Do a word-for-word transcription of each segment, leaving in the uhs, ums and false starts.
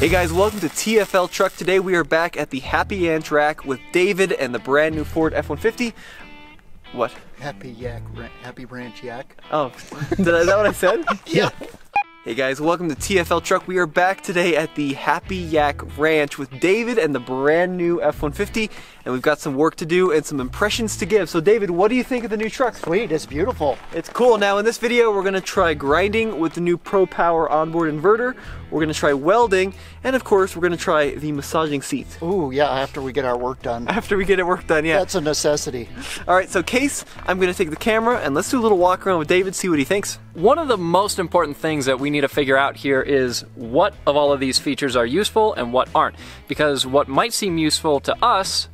Hey guys, welcome to T F L Truck. Today we are back at the Happy Yak Ranch with David and the brand new Ford F one fifty. What? Happy Yak, Happy Ranch Yak. Oh, is that what I said? Yeah. Hey guys, welcome to T F L Truck. We are back today at the Happy Yak Ranch with David and the brand new F one fifty. And we've got some work to do and some impressions to give. So David, what do you think of the new truck? Sweet, it's beautiful. It's cool. Now in this video, we're gonna try grinding with the new Pro Power onboard inverter. We're gonna try welding. And of course, we're gonna try the massaging seat. Ooh, yeah, after we get our work done. After we get our work done, yeah. That's a necessity. All right, so Case, I'm gonna take the camera and let's do a little walk around with David, see what he thinks. One of the most important things that we need to figure out here is what of all of these features are useful and what aren't. Because what might seem useful to us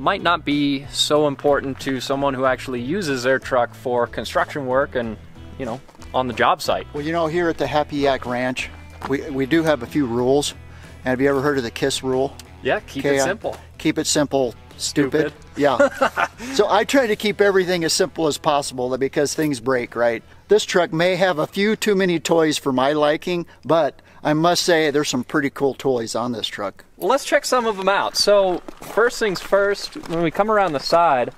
might not be so important to someone who actually uses their truck for construction work and, you know, on the job site. Well, you know, here at the Happy Yak Ranch, we, we do have a few rules. And have you ever heard of the KISS rule? Yeah, keep K it simple. Keep it simple, stupid. stupid. Yeah. So I try to keep everything as simple as possible because things break, right? This truck may have a few too many toys for my liking, but I must say there's some pretty cool toys on this truck. Well, let's check some of them out. So first things first, when we come around the side,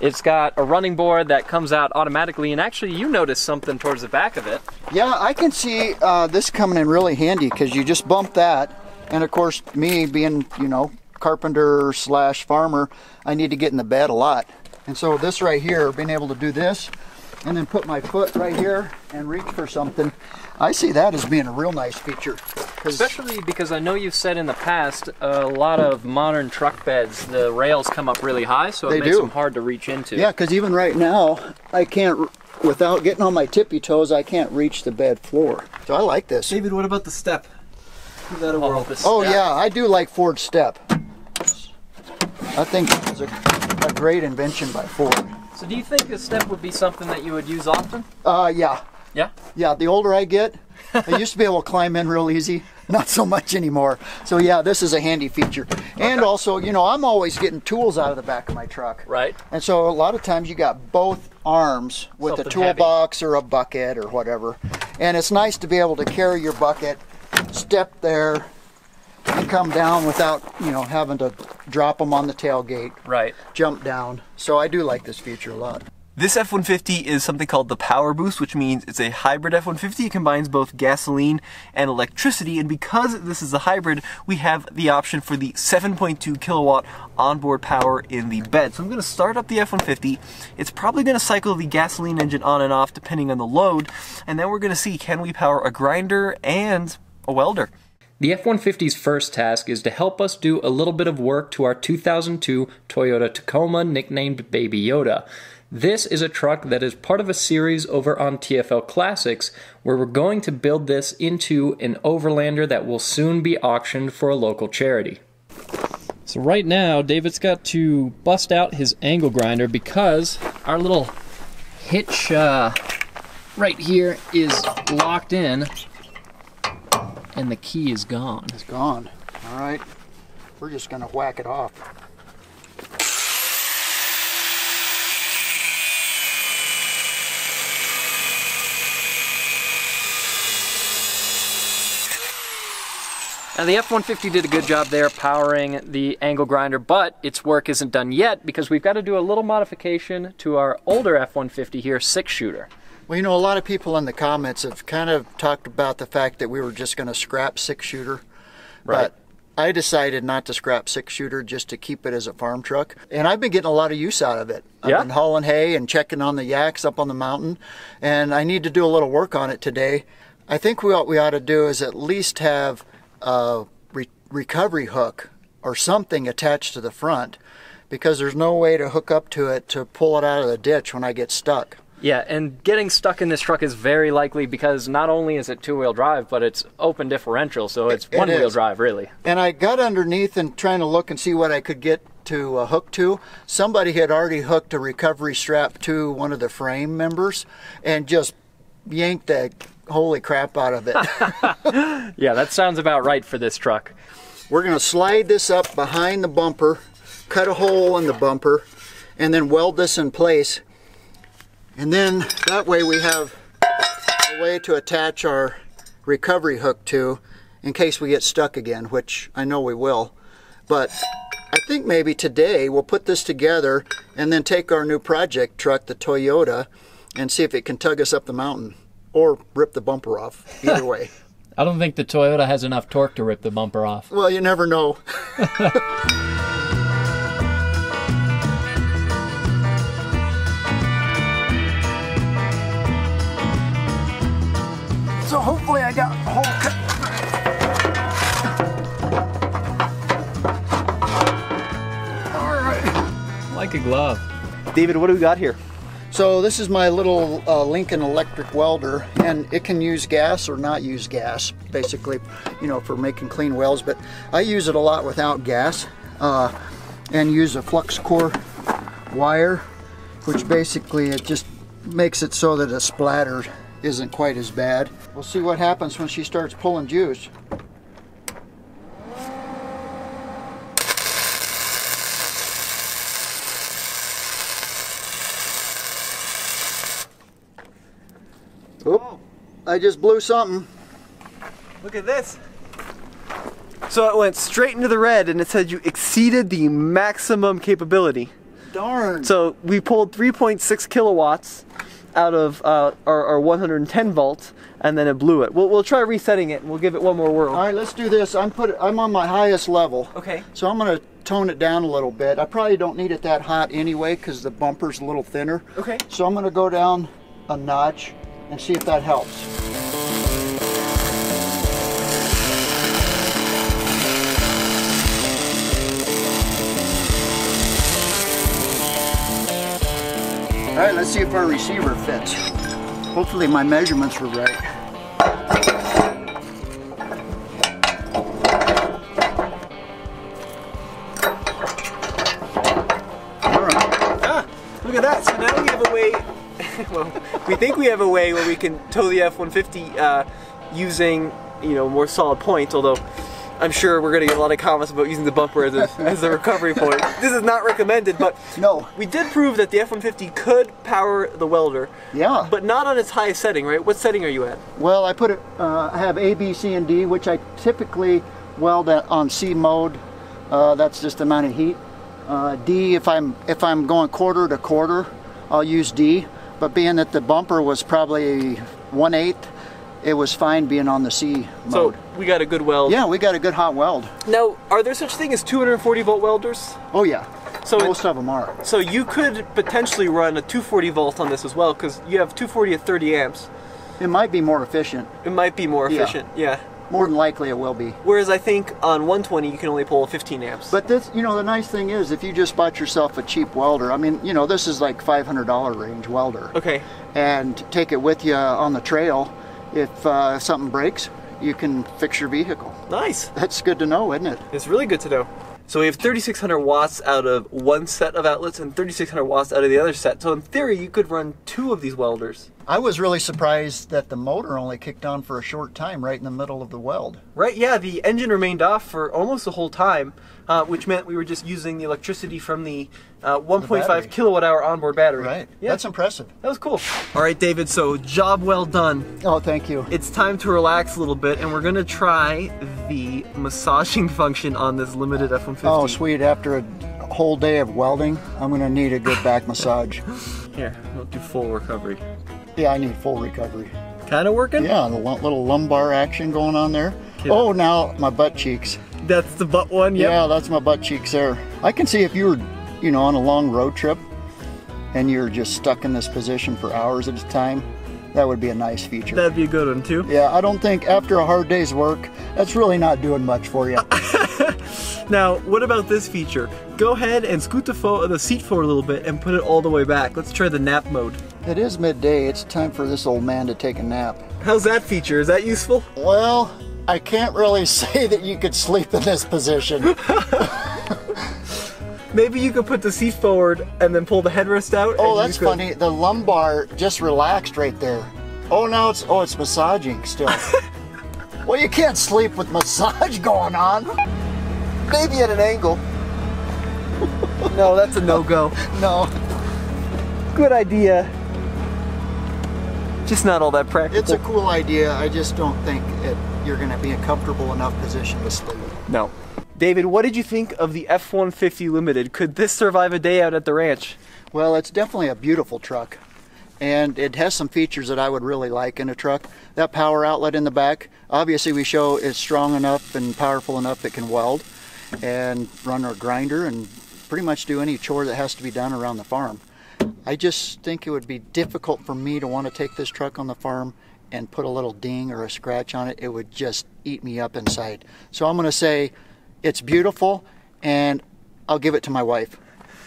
it's got a running board that comes out automatically, and actually you notice something towards the back of it. Yeah, I can see uh, this coming in really handy because you just bump that, and of course me being, you know, carpenter slash farmer, I need to get in the bed a lot. And so this right here, being able to do this, and then put my foot right here and reach for something. I see that as being a real nice feature. Especially because I know you've said in the past, a lot of modern truck beds, the rails come up really high, so it makes them hard to reach into. Yeah, because even right now, I can't, without getting on my tippy toes, I can't reach the bed floor. So I like this. David, what about the step? Give that a whirl. Oh yeah, I do like Ford step. I think it's a, a great invention by Ford. So do you think a step would be something that you would use often? Uh, yeah. Yeah? Yeah, the older I get, I used to be able to climb in real easy. Not so much anymore. So yeah, this is a handy feature. Okay. And also, you know, I'm always getting tools out of the back of my truck. Right. And so a lot of times you got both arms with something a toolbox heavy, or a bucket or whatever. And it's nice to be able to carry your bucket, step there, and come down without, you know, having to drop them on the tailgate, right? Jump down. So I do like this feature a lot. This F one fifty is something called the Power Boost, which means it's a hybrid F one fifty. It combines both gasoline and electricity, and because this is a hybrid, we have the option for the seven point two kilowatt onboard power in the bed. So I'm going to start up the F one fifty. It's probably going to cycle the gasoline engine on and off depending on the load, and then we're going to see, can we power a grinder and a welder? The F one fifty's first task is to help us do a little bit of work to our two thousand two Toyota Tacoma, nicknamed Baby Yoda. This is a truck that is part of a series over on T F L Classics, where we're going to build this into an overlander that will soon be auctioned for a local charity. So right now, David's got to bust out his angle grinder because our little hitch uh, right here is locked in. And the key is gone. It's gone. All right. We're just going to whack it off. Now the F one fifty did a good job there powering the angle grinder, but its work isn't done yet because we've got to do a little modification to our older F one fifty here, six-shooter. Well, you know, a lot of people in the comments have kind of talked about the fact that we were just going to scrap six-shooter. Right. But I decided not to scrap six-shooter, just to keep it as a farm truck. And I've been getting a lot of use out of it. Yeah. I've been hauling hay and checking on the yaks up on the mountain. And I need to do a little work on it today. I think what we ought to do is at least have a re recovery hook or something attached to the front, because there's no way to hook up to it to pull it out of the ditch when I get stuck. Yeah, and getting stuck in this truck is very likely because not only is it two-wheel drive, but it's open differential, so it's it, one-wheel it drive, really. And I got underneath and trying to look and see what I could get to uh, hook to. Somebody had already hooked a recovery strap to one of the frame members and just yanked the holy crap out of it. Yeah, that sounds about right for this truck. We're going to slide this up behind the bumper, cut a hole in the bumper, and then weld this in place. And then that way we have a way to attach our recovery hook to, in case we get stuck again, which I know we will. But I think maybe today we'll put this together and then take our new project truck, the Toyota, and see if it can tug us up the mountain or rip the bumper off, either way. I don't think the Toyota has enough torque to rip the bumper off. Well, you never know. So hopefully I got the whole cut. All right. Like a glove. David, what do we got here? So this is my little uh, Lincoln electric welder, and it can use gas or not use gas, basically, you know, for making clean welds. But I use it a lot without gas, uh, and use a flux core wire, which basically it just makes it so that a splatter isn't quite as bad. We'll see what happens when she starts pulling juice. Oop, I just blew something. Look at this. So it went straight into the red, and it said you exceeded the maximum capability. Darn. So we pulled three point six kilowatts out of uh, our, our one hundred ten volts, and then it blew it. We'll, we'll try resetting it, and we'll give it one more whirl. All right, let's do this. I'm put. I'm on my highest level. Okay. So I'm gonna tone it down a little bit. I probably don't need it that hot anyway, because the bumper's a little thinner. Okay. So I'm gonna go down a notch and see if that helps. All right, let's see if our receiver fits. Hopefully my measurements were right. We think we have a way where we can tow the F one fifty uh, using, you know, more solid points, although I'm sure we're going to get a lot of comments about using the bumper as a, as a recovery point. This is not recommended, but no. We did prove that the F one fifty could power the welder, yeah, but not on its highest setting, right? What setting are you at? Well, I put it, uh, I have A, B, C, and D, which I typically weld at, on C mode. Uh, that's just the amount of heat. Uh, D, if I'm, if I'm going quarter to quarter, I'll use D. But being that the bumper was probably one eighth, it was fine being on the C mode. So we got a good weld. Yeah, we got a good hot weld. Now, are there such thing as two hundred forty volt welders? Oh yeah, so most it, of them are. So you could potentially run a two forty volt on this as well, because you have two forty at thirty amps. It might be more efficient. It might be more efficient, yeah. yeah. More than likely it will be. Whereas I think on one twenty you can only pull fifteen amps. But this, you know, the nice thing is if you just bought yourself a cheap welder, I mean, you know, this is like five hundred dollar range welder. Okay. And take it with you on the trail. If uh, something breaks, you can fix your vehicle. Nice. That's good to know, isn't it? It's really good to know. So we have thirty-six hundred watts out of one set of outlets and thirty-six hundred watts out of the other set. So in theory, you could run two of these welders. I was really surprised that the motor only kicked on for a short time right in the middle of the weld. Right, yeah, the engine remained off for almost the whole time, uh, which meant we were just using the electricity from the uh, one point five kilowatt hour onboard battery. Right, yeah. That's impressive. That was cool. All right, David, so job well done. Oh, thank you. It's time to relax a little bit, and we're gonna try the massaging function on this limited F one fifty. Oh, sweet. After a whole day of welding, I'm going to need a good back massage. Here, we'll do full recovery. Yeah, I need full recovery. Kind of working? Yeah, the little lumbar action going on there. Yeah. Oh, now my butt cheeks. That's the butt one? Yep. Yeah, that's my butt cheeks there. I can see if you were, you know, on a long road trip and you're just stuck in this position for hours at a time, that would be a nice feature. That'd be a good one, too. Yeah, I don't think after a hard day's work, that's really not doing much for you. Now, what about this feature? Go ahead and scoot the, fo the seat forward a little bit and put it all the way back. Let's try the nap mode. It is midday. It's time for this old man to take a nap. How's that feature? Is that useful? Well, I can't really say that you could sleep in this position. Maybe you could put the seat forward and then pull the headrest out. Oh, that's could... funny. The lumbar just relaxed right there. Oh, now it's, oh, it's massaging still. Well, you can't sleep with massage going on. Maybe at an angle. No, that's a no-go. No. Good idea. just not all that practical. It's a cool idea. I just don't think it, you're going to be in a comfortable enough position to sleep. No. David, what did you think of the F one fifty Limited? Could this survive a day out at the ranch? Well, it's definitely a beautiful truck, and it has some features that I would really like in a truck. That power outlet in the back, obviously we show is strong enough and powerful enough that can weld and run our grinder and pretty much do any chore that has to be done around the farm. I just think it would be difficult for me to want to take this truck on the farm and put a little ding or a scratch on it. It would just eat me up inside. So I'm going to say it's beautiful, and I'll give it to my wife.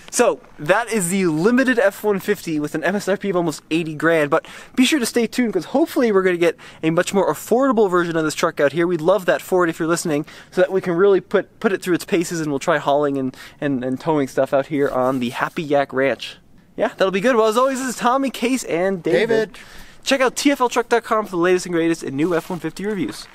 So that is the Limited F one fifty with an M S R P of almost eighty grand, but be sure to stay tuned because hopefully we're going to get a much more affordable version of this truck out here. We'd love that, Ford, if you're listening, so that we can really put, put it through its paces, and we'll try hauling and, and, and towing stuff out here on the Happy Yak Ranch. Yeah, that'll be good. Well, as always, this is Tommy, Case, and David. David. Check out T F L truck dot com for the latest and greatest in new F one fifty reviews.